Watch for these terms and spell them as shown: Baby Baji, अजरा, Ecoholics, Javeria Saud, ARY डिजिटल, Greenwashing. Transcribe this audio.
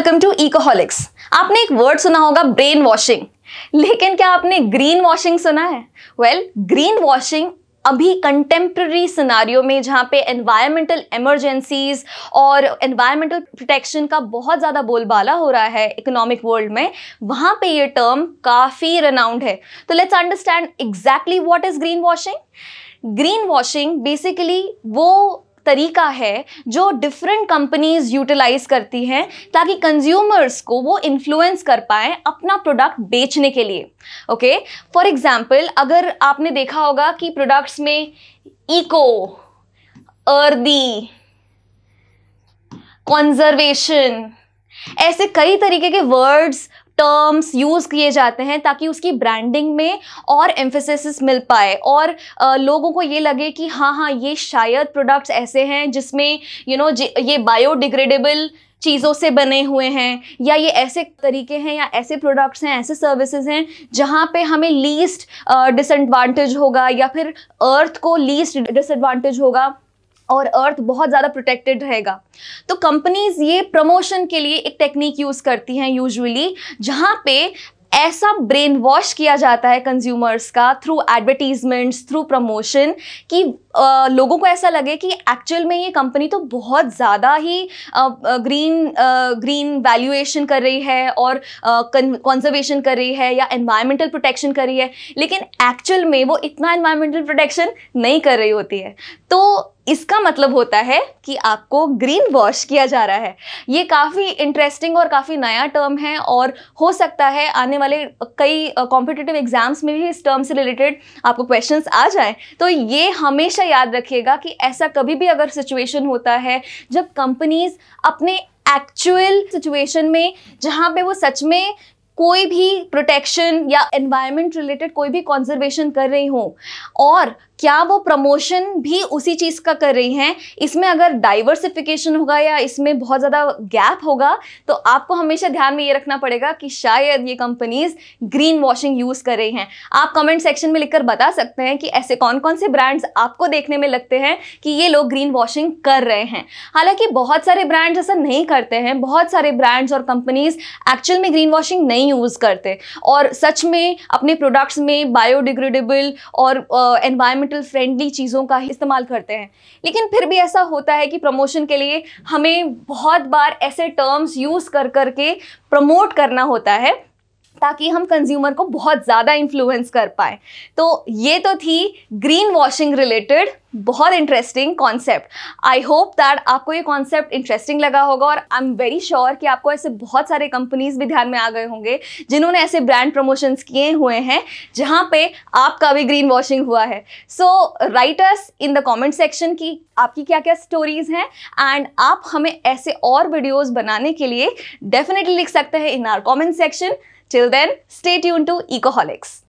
Welcome to Ecoholics. आपने एक word सुना होगा ब्रेन वॉशिंग, लेकिन क्या आपने ग्रीन वॉशिंग सुना है? वेल, ग्रीन वॉशिंग अभी कंटेम्प्रेरी सिनारियो में, जहाँ पे एनवायरमेंटल इमरजेंसीज और एनवायरमेंटल प्रोटेक्शन का बहुत ज़्यादा बोलबाला हो रहा है इकोनॉमिक वर्ल्ड में, वहाँ पे ये टर्म काफ़ी रेनाउंड है। तो let's understand exactly what is green washing. Green washing basically वो तरीका है जो डिफरेंट कंपनीज यूटिलाइज करती हैं ताकि कंज्यूमर्स को वो इन्फ्लुएंस कर पाएँ अपना प्रोडक्ट बेचने के लिए। ओके, फॉर एग्जांपल अगर आपने देखा होगा कि प्रोडक्ट्स में इको, अर्दी, कंजर्वेशन, ऐसे कई तरीके के वर्ड्स, टर्म्स यूज़ किए जाते हैं ताकि उसकी ब्रांडिंग में और एम्फेसिस मिल पाए और लोगों को ये लगे कि हाँ हाँ ये शायद प्रोडक्ट्स ऐसे हैं जिसमें ये बायोडिग्रेडेबल चीज़ों से बने हुए हैं, या ये ऐसे तरीके हैं या ऐसे प्रोडक्ट्स हैं, ऐसे सर्विसेज हैं जहाँ पे हमें लीस्ट डिसएडवांटेज होगा या फिर अर्थ को लीस्ट डिसएडवांटेज होगा और अर्थ बहुत ज़्यादा प्रोटेक्टेड रहेगा। तो कंपनीज ये प्रमोशन के लिए एक टेक्निक यूज़ करती हैं यूजुअली, जहाँ पे ऐसा ब्रेन वॉश किया जाता है कंज्यूमर्स का थ्रू एडवर्टीजमेंट्स, थ्रू प्रमोशन, कि लोगों को ऐसा लगे कि एक्चुअल में ये कंपनी तो बहुत ज़्यादा ही ग्रीन वैल्यूएशन कर रही है और कंजर्वेशन कर रही है या एनवायरमेंटल प्रोटेक्शन कर रही है, लेकिन एक्चुअल में वो इतना एनवायरमेंटल प्रोटेक्शन नहीं कर रही होती है। तो इसका मतलब होता है कि आपको ग्रीन वॉश किया जा रहा है। ये काफ़ी इंटरेस्टिंग और काफ़ी नया टर्म है और हो सकता है आने वाले कई कॉम्पिटिटिव एग्जाम्स में भी इस टर्म से रिलेटेड आपको क्वेश्चंस आ जाएं। तो ये हमेशा याद रखिएगा कि ऐसा कभी भी अगर सिचुएशन होता है जब कंपनीज अपने एक्चुअल सिचुएशन में, जहाँ पे वो सच में कोई भी प्रोटेक्शन या एनवायरमेंट रिलेटेड कोई भी कंजर्वेशन कर रही हो और क्या वो प्रमोशन भी उसी चीज़ का कर रही हैं, इसमें अगर डाइवर्सिफिकेशन होगा या इसमें बहुत ज़्यादा गैप होगा तो आपको हमेशा ध्यान में ये रखना पड़ेगा कि शायद ये कंपनीज ग्रीन वॉशिंग यूज़ कर रही हैं। आप कमेंट सेक्शन में लिखकर बता सकते हैं कि ऐसे कौन कौन से ब्रांड्स आपको देखने में लगते हैं कि ये लोग ग्रीन वॉशिंग कर रहे हैं। हालांकि बहुत सारे ब्रांड्स ऐसा नहीं करते हैं, बहुत सारे ब्रांड्स और कंपनीज एक्चुअल में ग्रीन वॉशिंग नहीं यूज़ करते और सच में अपने प्रोडक्ट्स में बायोडिग्रेडेबल और एनवायरमेंटल फ्रेंडली चीज़ों का ही इस्तेमाल करते हैं। लेकिन फिर भी ऐसा होता है कि प्रमोशन के लिए हमें बहुत बार ऐसे टर्म्स यूज़ कर करके प्रमोट करना होता है ताकि हम कंज्यूमर को बहुत ज़्यादा इन्फ्लुएंस कर पाए। तो ये तो थी ग्रीन वॉशिंग रिलेटेड बहुत interesting concept. I hope that आपको ये कॉन्सेप्ट इंटरेस्टिंग लगा होगा और आई एम वेरी श्योर कि आपको ऐसे बहुत सारे कंपनीज भी ध्यान में आ गए होंगे जिन्होंने ऐसे ब्रांड प्रमोशंस किए हुए हैं जहाँ पे आपका भी ग्रीन वॉशिंग हुआ है। So write us in the comment section कि आपकी क्या क्या स्टोरीज हैं, एंड आप हमें ऐसे और वीडियोज़ बनाने के लिए डेफिनेटली लिख सकते हैं in our comment section. Till then, stay tuned to Ecoholics.